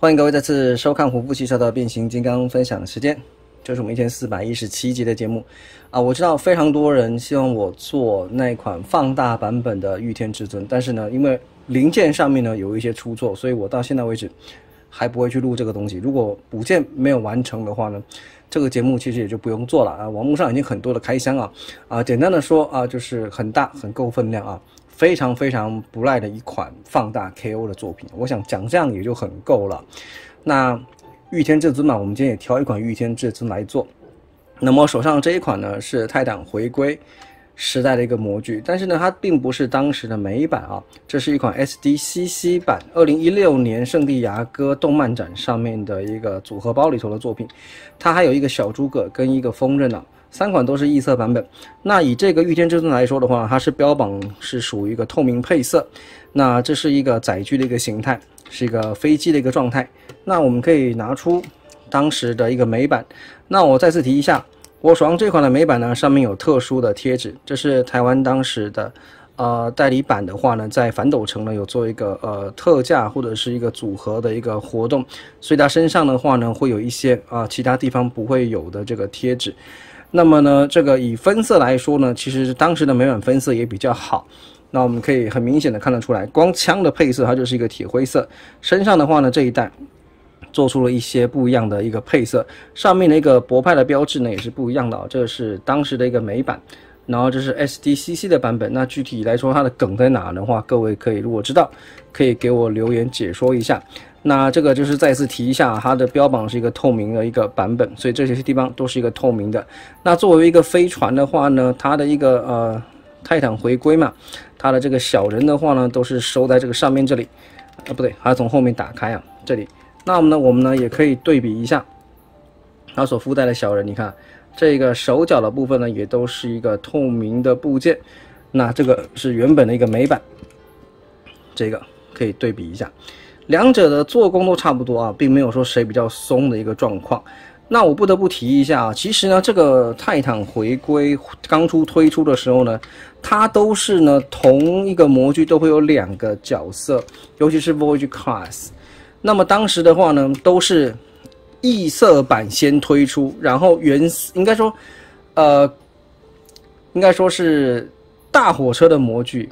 欢迎各位再次收看虎扑汽车的变形金刚分享时间，这是我们1417集的节目啊！我知道非常多人希望我做那款放大版本的御天至尊，但是呢，因为零件上面呢有一些出错，所以我到现在为止还不会去录这个东西。如果补件没有完成的话呢，这个节目其实也就不用做了啊！网络上已经很多的开箱啊，简单的说啊，就是很大很够分量啊。 非常非常不赖的一款放大 KO 的作品，我想讲这样也就很够了。那御天至尊嘛，我们今天也挑一款御天至尊来做。那么手上这一款呢，是泰坦回归时代的一个模具，但是呢，它并不是当时的美版啊，这是一款 SDCC 版， 2016年圣地牙哥动漫展上面的一个组合包里头的作品。它还有一个小诸葛跟一个风刃啊。 三款都是异色版本。那以这个御天至尊来说的话，它是标榜是属于一个透明配色。那这是一个载具的一个形态，是一个飞机的一个状态。那我们可以拿出当时的一个美版。那我再次提一下，我手上这款的美版呢，上面有特殊的贴纸，这是台湾当时的代理版的话呢，在反斗城呢有做一个特价或者是一个组合的一个活动，所以它身上的话呢会有一些其他地方不会有的这个贴纸。 那么呢，这个以分色来说呢，其实当时的美版分色也比较好。那我们可以很明显的看得出来，光枪的配色它就是一个铁灰色，身上的话呢这一代做出了一些不一样的一个配色，上面的一个博派的标志呢也是不一样的啊、这是当时的一个美版，然后这是 SDCC 的版本。那具体来说它的梗在哪的话，各位可以如果知道，可以给我留言解说一下。 那这个就是再次提一下，它的标榜是一个透明的一个版本，所以这些地方都是一个透明的。那作为一个飞船的话呢，它的一个泰坦回归嘛，它的这个小人的话呢，都是收在这个上面这里，不对，它从后面打开啊，这里。那我们呢也可以对比一下它所附带的小人，你看这个手脚的部分呢，也都是一个透明的部件。那这个是原本的一个美版，这个可以对比一下。 两者的做工都差不多啊，并没有说谁比较松的一个状况。那我不得不提一下啊，其实呢，这个泰坦回归刚出推出的时候呢，它都是呢同一个模具都会有两个角色，尤其是 Voyage Class。那么当时的话呢，都是异色版先推出，然后应该说是大火车的模具，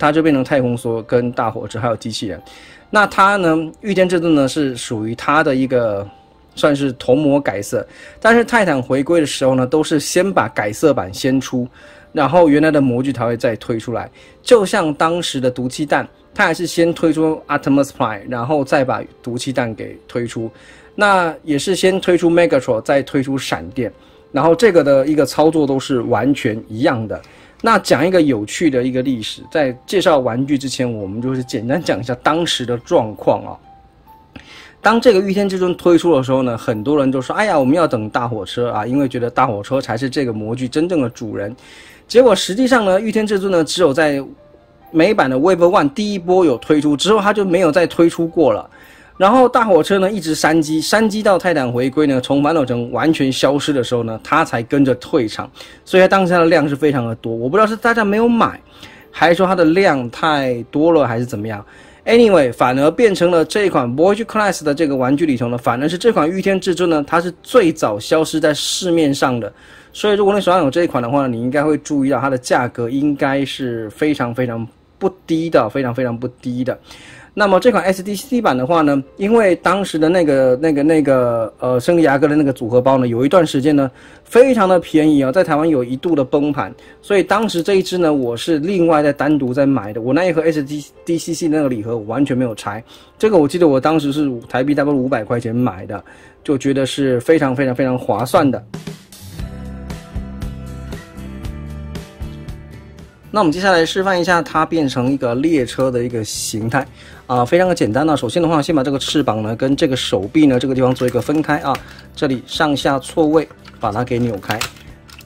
它就变成太空梭跟大火车还有机器人。 那它呢？御天至尊呢是属于它的一个算是同模改色，但是泰坦回归的时候呢，都是先把改色版先出，然后原来的模具才会再推出来。就像当时的毒气弹，它也是先推出 Optimus Prime， 然后再把毒气弹给推出。那也是先推出 Megatron， 再推出闪电，然后这个的一个操作都是完全一样的。 那讲一个有趣的一个历史，在介绍玩具之前，我们就是简单讲一下当时的状况啊。当这个御天至尊推出的时候呢，很多人就说：“哎呀，我们要等大火车啊，因为觉得大火车才是这个模具真正的主人。”结果实际上呢，御天至尊呢只有在美版的 Wave One 第一波有推出，之后它就没有再推出过了。然后大火车呢一直山鸡到泰坦回归呢，从反斗城完全消失的时候呢，它才跟着退场，所以它当时它的量是非常的多。我不知道是大家没有买，还是说它的量太多了，还是怎么样。Anyway， 反而变成了这一款 Voyage Class 的这个玩具里头呢，反而是这款御天至尊呢，它是最早消失在市面上的。所以如果你手上有这一款的话呢，你应该会注意到它的价格应该是非常非常不低的，非常非常不低的。 那么这款 SDCC 版的话呢，因为当时的圣地牙哥的那个组合包呢，有一段时间呢非常的便宜啊、在台湾有一度的崩盘，所以当时这一支呢我是另外再单独在买的，我那一盒 SDCC 那个礼盒我完全没有拆，这个我记得我当时是台币大概500块钱买的，就觉得是非常非常非常划算的。 那我们接下来示范一下它变成一个列车的一个形态啊，非常的简单呢。首先的话，先把这个翅膀呢跟这个手臂呢这个地方做一个分开啊，这里上下错位把它给扭开。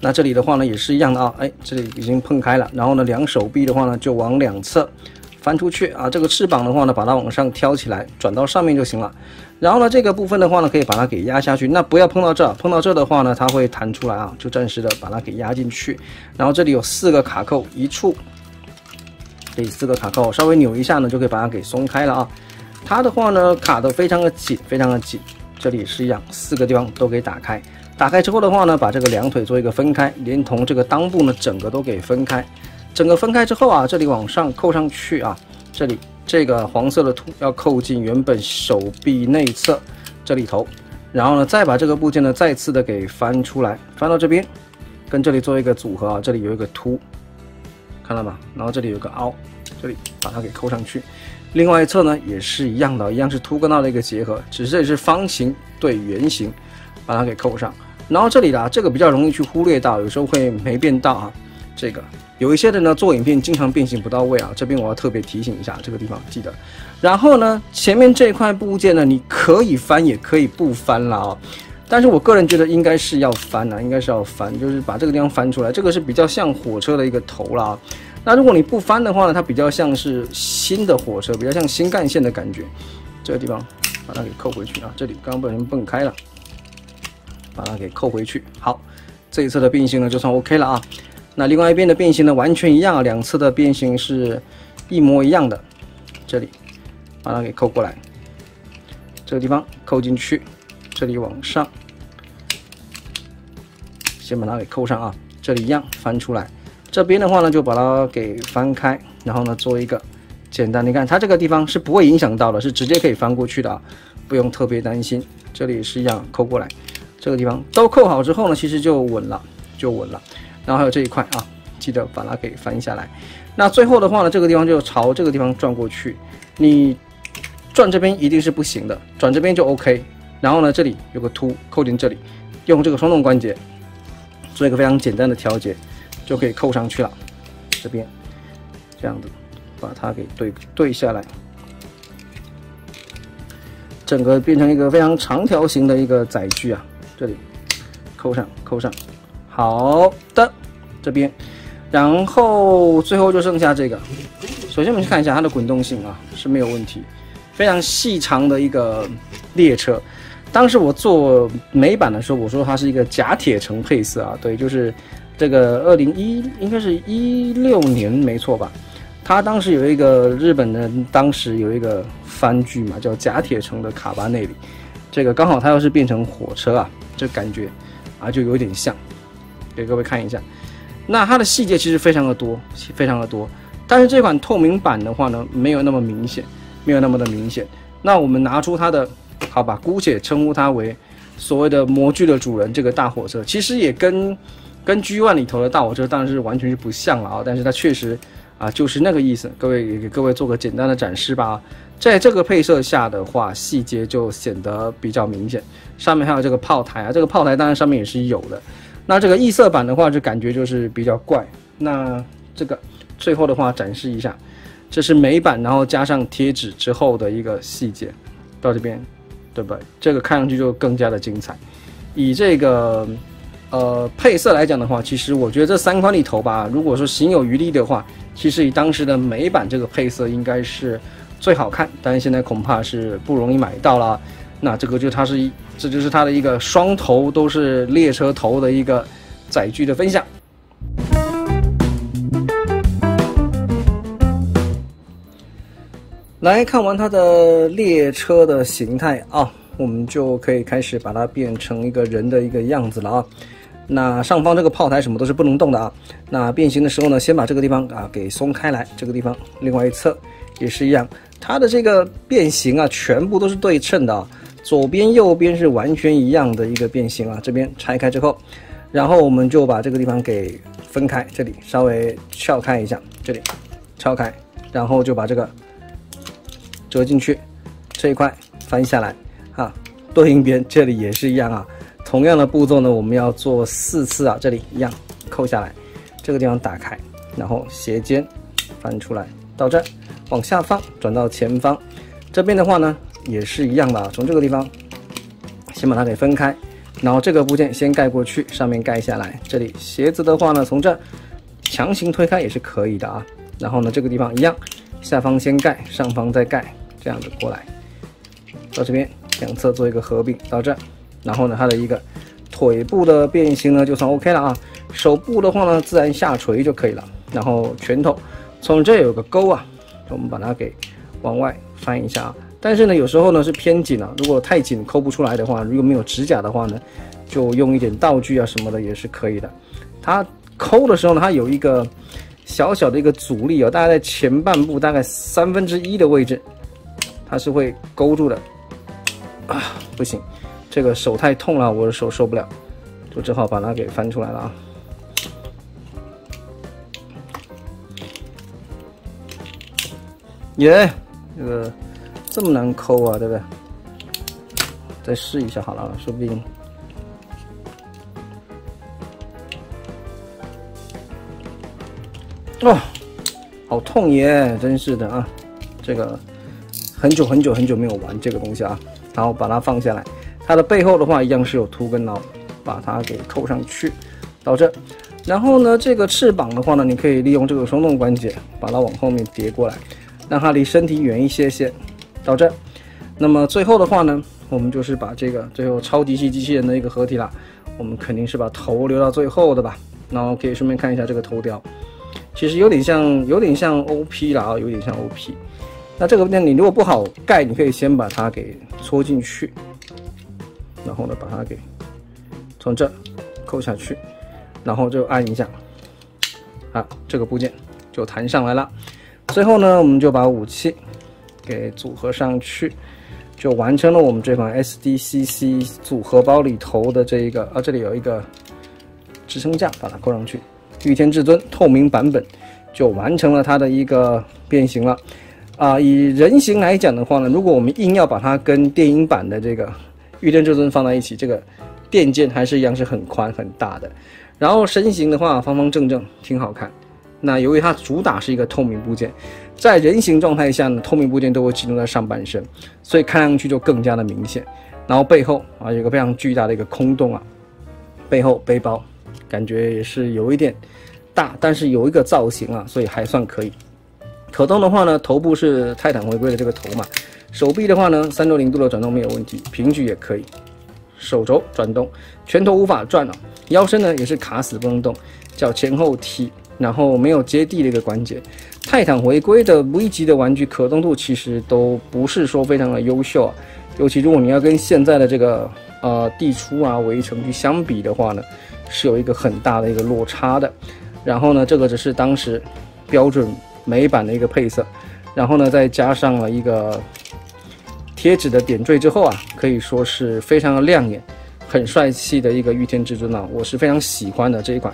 那这里的话呢也是一样的啊，哎，这里已经碰开了。然后呢，两手臂的话呢就往两侧翻出去啊，这个翅膀的话呢把它往上挑起来，转到上面就行了。然后呢，这个部分的话呢可以把它给压下去，那不要碰到这，碰到这的话呢它会弹出来啊，就暂时的把它给压进去。然后这里有4个卡扣，一处，这4个卡扣稍微扭一下呢就可以把它给松开了啊。它的话呢卡得非常的紧，非常的紧。这里是一样，四个地方都给打开。打开之后的话呢，把这个两腿做一个分开，连同这个裆部呢整个都给分开。整个分开之后啊，这里往上扣上去啊，这里这个黄色的凸要扣进原本手臂内侧这里头，然后呢再把这个部件呢再次的给翻出来，翻到这边，跟这里做一个组合啊，这里有一个凸。 看到吗？然后这里有个凹，这里把它给扣上去。另外一侧呢也是一样的，一样是凸跟凹的一个结合，只是这里是方形对圆形，把它给扣上。然后这里的啊，这个比较容易去忽略到，有时候会没变到啊。这个有一些人呢做影片经常变形不到位啊，这边我要特别提醒一下这个地方记得。然后呢，前面这块部件呢，你可以翻也可以不翻了哦。 但是我个人觉得应该是要翻啊，应该是要翻，就是把这个地方翻出来，这个是比较像火车的一个头啦啊。那如果你不翻的话呢，它比较像是新的火车，比较像新干线的感觉。这个地方把它给扣回去啊，这里刚刚被人蹦开了，把它给扣回去。好，这一侧的变形呢就算 OK 了啊。那另外一边的变形呢完全一样啊，两侧的变形是一模一样的。这里把它给扣过来，这个地方扣进去，这里往上。 先把它给扣上啊，这里一样翻出来，这边的话呢就把它给翻开，然后呢做一个简单的，你看它这个地方是不会影响到的，是直接可以翻过去的啊，不用特别担心。这里是一样扣过来，这个地方都扣好之后呢，其实就稳了，就稳了。然后还有这一块啊，记得把它给翻下来。那最后的话呢，这个地方就朝这个地方转过去，你转这边一定是不行的，转这边就 OK。然后呢这里有个凸，扣进这里，用这个双动关节。 做一个非常简单的调节，就可以扣上去了。这边这样子把它给对下来，整个变成一个非常长条形的一个载具啊。这里扣上，扣上，好的，这边，然后最后就剩下这个。首先我们去看一下它的滚动性啊，是没有问题，非常细长的一个列车。 当时我做美版的时候，我说它是一个假铁城配色啊，对，就是这个应该是16年没错吧？它当时有一个日本的，当时有一个番剧嘛，叫《假铁城的卡巴内里》，这个刚好它要是变成火车啊，这感觉啊就有点像，给各位看一下。那它的细节其实非常的多，非常的多，但是这款透明版的话呢，没有那么明显，没有那么的明显。那我们拿出它的。 好吧，姑且称呼它为所谓的模具的主人。这个大火车其实也跟 G1 里头的大火车当然是完全是不像了啊，但是它确实啊就是那个意思。各位也给各位做个简单的展示吧。在这个配色下的话，细节就显得比较明显。上面还有这个炮台啊，这个炮台当然上面也是有的。那这个异色版的话，就感觉就是比较怪。那这个最后的话展示一下，这是美版，然后加上贴纸之后的一个细节，到这边。 对不对？这个看上去就更加的精彩。以这个配色来讲的话，其实我觉得这三款里头吧，如果说行有余力的话，其实以当时的美版这个配色应该是最好看，但是现在恐怕是不容易买到了。那这个就它是，这就是它的一个双头都是列车头的一个载具的分享。 来看完它的列车的形态啊，我们就可以开始把它变成一个人的一个样子了啊。那上方这个炮台什么都是不能动的啊。那变形的时候呢，先把这个地方啊给松开来，这个地方另外一侧也是一样。它的这个变形啊，全部都是对称的啊，左边右边是完全一样的一个变形啊。这边拆开之后，然后我们就把这个地方给分开，这里稍微撬开一下，这里撬开，然后就把这个。 折进去，这一块翻下来啊，对应边这里也是一样啊，同样的步骤呢，我们要做4次啊，这里一样扣下来，这个地方打开，然后斜肩翻出来到这，往下放转到前方，这边的话呢也是一样的啊，从这个地方先把它给分开，然后这个部件先盖过去，上面盖下来，这里鞋子的话呢，从这强行推开也是可以的啊，然后呢这个地方一样，下方先盖，上方再盖。 这样子过来，到这边两侧做一个合并，到这，然后呢，它的一个腿部的变形呢就算 OK 了啊。手部的话呢，自然下垂就可以了。然后拳头从这有个钩啊，我们把它给往外翻一下啊。但是呢，有时候呢是偏紧啊，如果太紧抠不出来的话，如果没有指甲的话呢，就用一点道具啊什么的也是可以的。它抠的时候呢，它有一个小小的一个阻力啊，大概在前半部大概1/3的位置，它是会勾住的。啊，不行，这个手太痛了，我的手受不了，就只好把它给翻出来了啊。 耶，这个这么难抠啊，对不对？再试一下好了，说不定。哦，好痛耶，真是的啊！这个很久没有玩这个东西啊，然后把它放下来，它的背后的话一样是有凸跟挠，把它给扣上去，到这。然后呢，这个翅膀的话呢，你可以利用这个松动关节，把它往后面叠过来。 让它离身体远一些些，到这。那么最后的话呢，我们就是把这个最后超级系机器人的一个合体啦，我们肯定是把头留到最后的吧。然后可以顺便看一下这个头雕，其实有点像 OP 啦啊，有点像 OP。那这个呢，你如果不好盖，你可以先把它给戳进去，然后呢把它给从这扣下去，然后就按一下，啊，这个部件就弹上来了。 最后呢，我们就把武器给组合上去，就完成了我们这款 SDCC 组合包里头的这一个啊，这里有一个支撑架，把它扣上去。御天至尊透明版本就完成了它的一个变形了啊。以人形来讲的话呢，如果我们硬要把它跟电影版的这个御天至尊放在一起，这个电剑还是一样是很宽很大的。然后身形的话，方方正正，挺好看。 那由于它主打是一个透明部件，在人形状态下呢，透明部件都会集中在上半身，所以看上去就更加的明显。然后背后啊，有一个非常巨大的一个空洞啊，背后背包感觉也是有一点大，但是有一个造型啊，所以还算可以。可动的话呢，头部是泰坦回归的这个头嘛，手臂的话呢，360度的转动没有问题，平举也可以，手肘转动，拳头无法转了，腰身呢也是卡死不能动，叫前后踢。 然后没有接地的一个关节，泰坦回归的 V 级的玩具可动度其实都不是说非常的优秀啊，尤其如果你要跟现在的这个地出啊围城去相比的话呢，是有一个很大的一个落差的。然后呢，这个只是当时标准美版的一个配色，然后呢再加上了一个贴纸的点缀之后啊，可以说是非常的亮眼，很帅气的一个御天至尊啊，我是非常喜欢的这一款。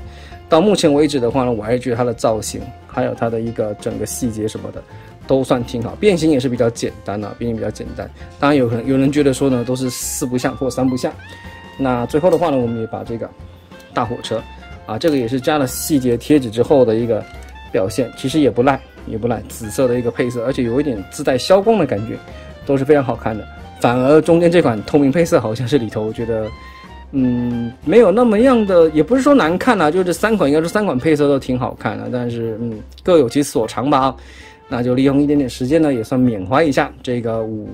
到目前为止的话呢，我还是觉得它的造型，还有它的一个整个细节什么的，都算挺好。变形也是比较简单啊，变形比较简单。当然有可能有人觉得说呢，都是4不像或3不像。那最后的话呢，我们也把这个大火车啊，这个也是加了细节贴纸之后的一个表现，其实也不赖，也不赖。紫色的一个配色，而且有一点自带消光的感觉，都是非常好看的。反而中间这款透明配色好像是里头，我觉得。 没有那么样的，也不是说难看啊，就这3款，应该是3款配色都挺好看的，但是各有其所长吧。那就利用一点点时间呢，也算缅怀一下这个5、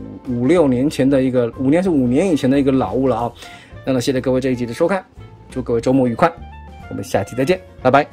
6年前的一个，5年以前的一个老物了啊。那谢谢各位这一集的收看，祝各位周末愉快，我们下期再见，拜拜。